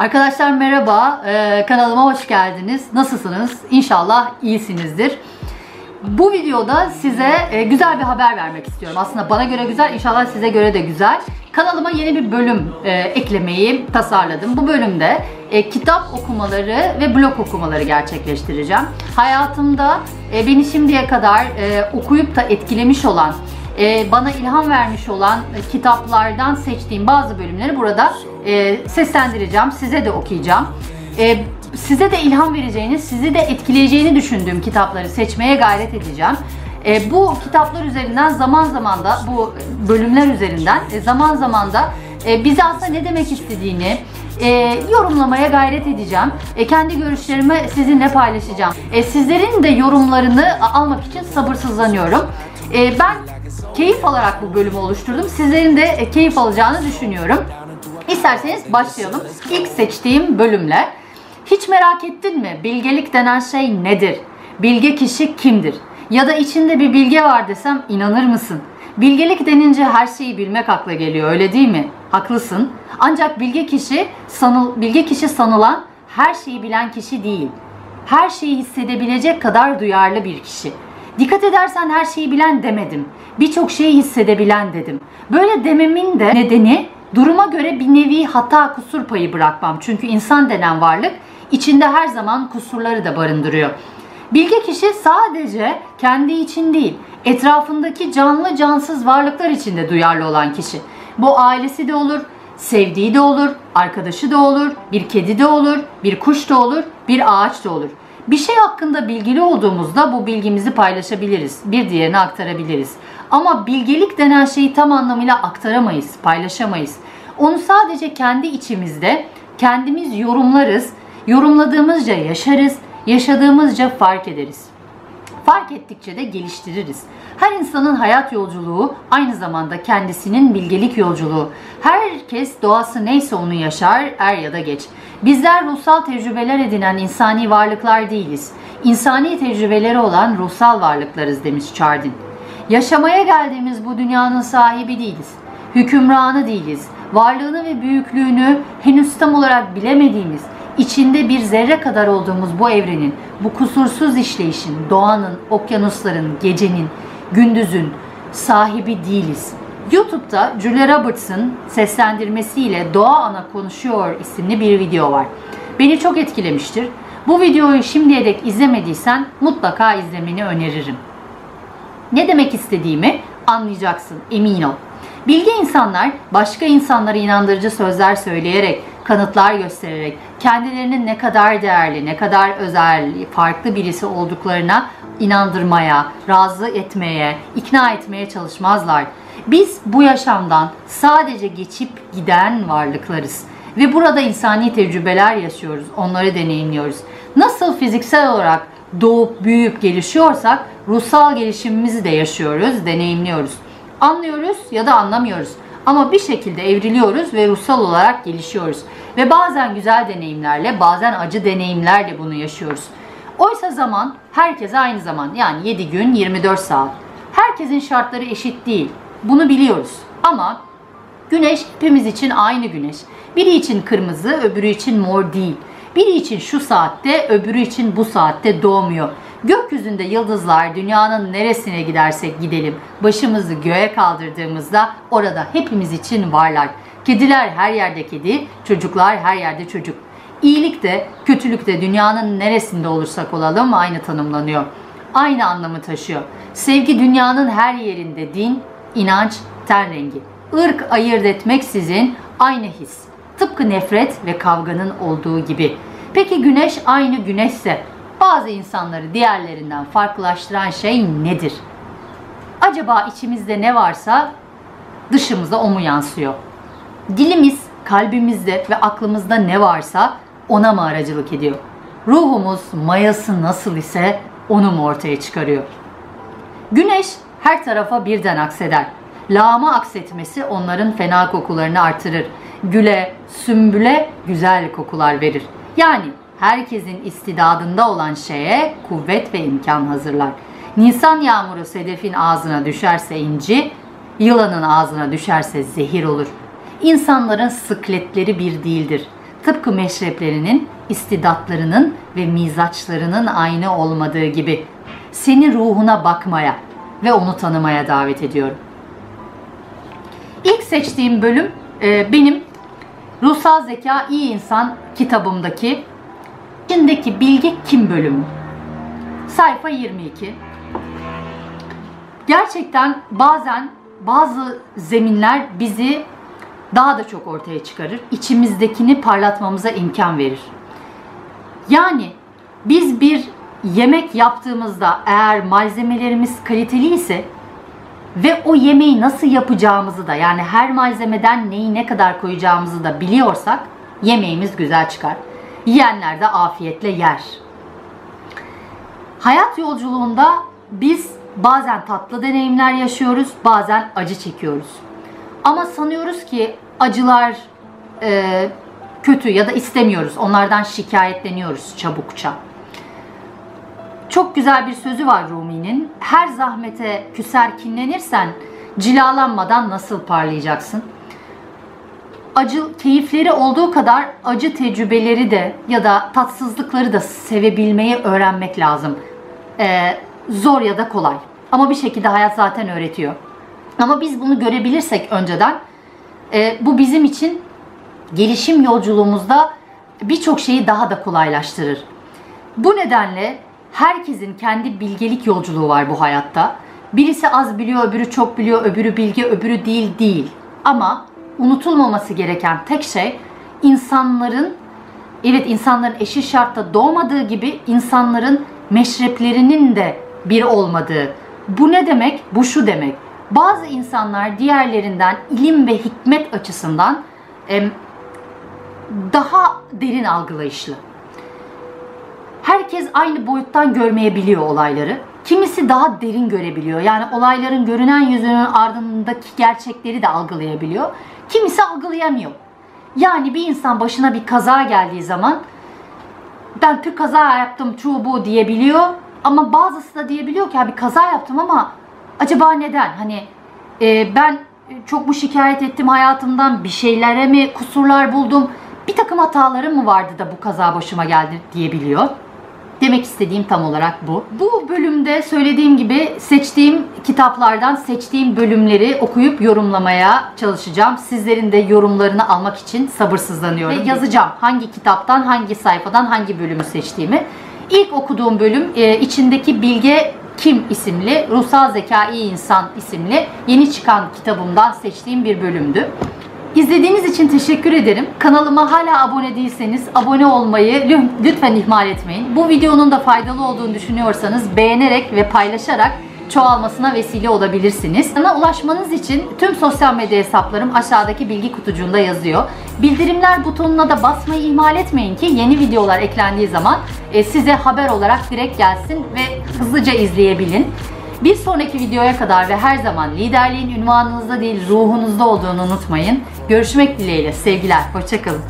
Arkadaşlar merhaba, kanalıma hoş geldiniz. Nasılsınız? İnşallah iyisinizdir. Bu videoda size güzel bir haber vermek istiyorum. Aslında bana göre güzel, inşallah size göre de güzel. Kanalıma yeni bir bölüm eklemeyi tasarladım. Bu bölümde kitap okumaları ve blog okumaları gerçekleştireceğim. Hayatımda beni şimdiye kadar okuyup da etkilemiş olan, bana ilham vermiş olan kitaplardan seçtiğim bazı bölümleri burada seslendireceğim. Size de okuyacağım. Size de ilham vereceğini, sizi de etkileyeceğini düşündüğüm kitapları seçmeye gayret edeceğim. Bu kitaplar üzerinden zaman zaman da, bu bölümler üzerinden zaman zaman da bize aslında ne demek istediğini yorumlamaya gayret edeceğim. Kendi görüşlerimi sizinle paylaşacağım. Sizlerin de yorumlarını almak için sabırsızlanıyorum. Ben keyif alarak bu bölümü oluşturdum. Sizlerin de keyif alacağını düşünüyorum. İsterseniz başlayalım. İlk seçtiğim bölümle. Hiç merak ettin mi? Bilgelik denen şey nedir? Bilge kişi kimdir? Ya da içinde bir bilge var desem inanır mısın? Bilgelik denince her şeyi bilmek akla geliyor, öyle değil mi? Haklısın. Ancak bilge kişi sanılan her şeyi bilen kişi değil. Her şeyi hissedebilecek kadar duyarlı bir kişi. Dikkat edersen her şeyi bilen demedim. Birçok şeyi hissedebilen dedim. Böyle dememin de nedeni duruma göre bir nevi hata, kusur payı bırakmam. Çünkü insan denen varlık içinde her zaman kusurları da barındırıyor. Bilge kişi sadece kendi için değil, etrafındaki canlı cansız varlıklar için de duyarlı olan kişi. Bu ailesi de olur, sevdiği de olur, arkadaşı da olur, bir kedi de olur, bir kuş da olur, bir ağaç da olur. Bir şey hakkında bilgili olduğumuzda bu bilgimizi paylaşabiliriz, bir diğerine aktarabiliriz. Ama bilgelik denen şeyi tam anlamıyla aktaramayız, paylaşamayız. Onu sadece kendi içimizde, kendimiz yorumlarız, yorumladığımızca yaşarız, yaşadığımızca fark ederiz. Fark ettikçe de geliştiririz. Her insanın hayat yolculuğu aynı zamanda kendisinin bilgelik yolculuğu. Herkes doğası neyse onu yaşar, er ya da geç. Bizler ruhsal tecrübeler edinen insani varlıklar değiliz. İnsani tecrübeleri olan ruhsal varlıklarız demiş Chardin. Yaşamaya geldiğimiz bu dünyanın sahibi değiliz. Hükümranı değiliz. Varlığını ve büyüklüğünü henüz tam olarak bilemediğimiz, İçinde bir zerre kadar olduğumuz bu evrenin, bu kusursuz işleyişin, doğanın, okyanusların, gecenin, gündüzün sahibi değiliz. YouTube'da Julia Roberts'ın seslendirmesiyle Doğa Ana Konuşuyor isimli bir video var. Beni çok etkilemiştir. Bu videoyu şimdiye dek izlemediysen mutlaka izlemeni öneririm. Ne demek istediğimi anlayacaksın, emin ol. Bilge insanlar başka insanlara inandırıcı sözler söyleyerek, kanıtlar göstererek kendilerinin ne kadar değerli, ne kadar özel, farklı birisi olduklarına inandırmaya, razı etmeye, ikna etmeye çalışmazlar. Biz bu yaşamdan sadece geçip giden varlıklarız ve burada insani tecrübeler yaşıyoruz, onları deneyimliyoruz. Nasıl fiziksel olarak doğup büyüyüp gelişiyorsak ruhsal gelişimimizi de yaşıyoruz, deneyimliyoruz. Anlıyoruz ya da anlamıyoruz. Ama bir şekilde evriliyoruz ve ruhsal olarak gelişiyoruz. Ve bazen güzel deneyimlerle, bazen acı deneyimlerle bunu yaşıyoruz. Oysa zaman herkese aynı zaman, yani 7 gün 24 saat. Herkesin şartları eşit değil. Bunu biliyoruz. Ama güneş hepimiz için aynı güneş. Biri için kırmızı, öbürü için mor değil. Biri için şu saatte, öbürü için bu saatte doğmuyor. Gökyüzünde yıldızlar dünyanın neresine gidersek gidelim, başımızı göğe kaldırdığımızda orada hepimiz için varlar. Kediler her yerde kedi, çocuklar her yerde çocuk. İyilik de, kötülük de dünyanın neresinde olursak olalım aynı tanımlanıyor. Aynı anlamı taşıyor. Sevgi dünyanın her yerinde din, inanç, ten rengi. Irk ayırt etmeksizin aynı his. Tıpkı nefret ve kavganın olduğu gibi. Peki güneş aynı güneşse, bazı insanları diğerlerinden farklılaştıran şey nedir? Acaba içimizde ne varsa dışımıza o mu yansıyor? Dilimiz, kalbimizde ve aklımızda ne varsa ona mı aracılık ediyor? Ruhumuz, mayası nasıl ise onu mu ortaya çıkarıyor? Güneş her tarafa birden akseder. Lağıma aksetmesi onların fena kokularını artırır. Güle, sümbüle güzel kokular verir. Yani herkesin istidadında olan şeye kuvvet ve imkan hazırlar. Nisan yağmuru sedefin ağzına düşerse inci, yılanın ağzına düşerse zehir olur. İnsanların sıkletleri bir değildir. Tıpkı meşreplerinin, istidatlarının ve mizaçlarının aynı olmadığı gibi seni ruhuna bakmaya ve onu tanımaya davet ediyorum. İlk seçtiğim bölüm benim Ruhsal Zeka İyi İnsan kitabımdaki içindeki bilgi kim bölümü. Sayfa 22. Gerçekten bazen bazı zeminler bizi daha da çok ortaya çıkarır. İçimizdekini parlatmamıza imkan verir. Yani biz bir yemek yaptığımızda eğer malzemelerimiz kaliteli ise ve o yemeği nasıl yapacağımızı da, yani her malzemeden neyi ne kadar koyacağımızı da biliyorsak yemeğimiz güzel çıkar. Yiyenler de afiyetle yer. Hayat yolculuğunda biz bazen tatlı deneyimler yaşıyoruz, bazen acı çekiyoruz. Ama sanıyoruz ki acılar kötü ya da istemiyoruz. Onlardan şikayetleniyoruz çabukça. Çok güzel bir sözü var Rumi'nin. Her zahmete küser kinlenirsen cilalanmadan nasıl parlayacaksın? Acı keyifleri olduğu kadar acı tecrübeleri de ya da tatsızlıkları da sevebilmeyi öğrenmek lazım. Zor ya da kolay. Ama bir şekilde hayat zaten öğretiyor. Ama biz bunu görebilirsek önceden bu bizim için gelişim yolculuğumuzda birçok şeyi daha da kolaylaştırır. Bu nedenle herkesin kendi bilgelik yolculuğu var bu hayatta. Birisi az biliyor, öbürü çok biliyor, öbürü bilge, öbürü değil. Ama unutulmaması gereken tek şey insanların eşit şartta doğmadığı gibi insanların meşreplerinin de bir olmadığı. Bu ne demek? Bu şu demek. Bazı insanlar diğerlerinden ilim ve hikmet açısından daha derin algılayışlı. Herkes aynı boyuttan görmeyebiliyor olayları. Kimisi daha derin görebiliyor. Yani olayların görünen yüzünün ardındaki gerçekleri de algılayabiliyor. Kimisi algılayamıyor. Yani bir insan başına bir kaza geldiği zaman ben bir kaza yaptım çubuğu diyebiliyor. Ama bazısı da diyebiliyor ki bir kaza yaptım ama acaba neden? Hani ben çok mu şikayet ettim hayatımdan? Bir şeylere mi kusurlar buldum? Bir takım hatalarım mı vardı da bu kaza başıma geldi diyebiliyor. Demek istediğim tam olarak bu. Bu bölümde söylediğim gibi seçtiğim kitaplardan seçtiğim bölümleri okuyup yorumlamaya çalışacağım. Sizlerin de yorumlarını almak için sabırsızlanıyorum. Ve yazacağım hangi kitaptan, hangi sayfadan, hangi bölümü seçtiğimi. İlk okuduğum bölüm içindeki Bilge Kim isimli, Ruhsal Zeka İyi İnsan isimli yeni çıkan kitabımdan seçtiğim bir bölümdü. İzlediğiniz için teşekkür ederim. Kanalıma hala abone değilseniz abone olmayı lütfen ihmal etmeyin. Bu videonun da faydalı olduğunu düşünüyorsanız beğenerek ve paylaşarak çoğalmasına vesile olabilirsiniz. Bana ulaşmanız için tüm sosyal medya hesaplarım aşağıdaki bilgi kutucuğunda yazıyor. Bildirimler butonuna da basmayı ihmal etmeyin ki yeni videolar eklendiği zaman size haber olarak direkt gelsin ve hızlıca izleyebilin. Bir sonraki videoya kadar ve her zaman liderliğin ünvanınızda değil ruhunuzda olduğunu unutmayın. Görüşmek dileğiyle, sevgiler, hoşçakalın.